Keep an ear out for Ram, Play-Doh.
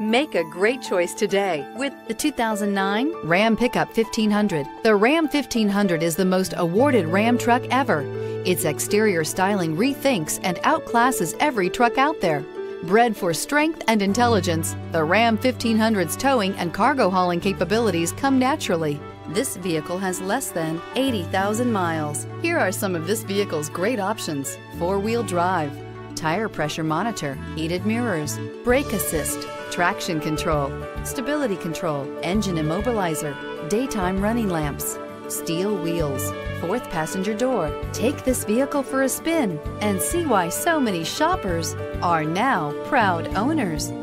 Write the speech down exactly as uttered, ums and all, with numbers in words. Make a great choice today with the two thousand nine Ram Pickup fifteen hundred. The Ram fifteen hundred is the most awarded Ram truck ever. Its exterior styling rethinks and outclasses every truck out there. Bred for strength and intelligence, the Ram fifteen hundred's towing and cargo hauling capabilities come naturally. This vehicle has less than eighty thousand miles. Here are some of this vehicle's great options: four-wheel drive, tire pressure monitor, heated mirrors, brake assist, traction control, stability control, engine immobilizer, daytime running lamps, steel wheels, fourth passenger door. Take this vehicle for a spin and see why so many shoppers are now proud owners.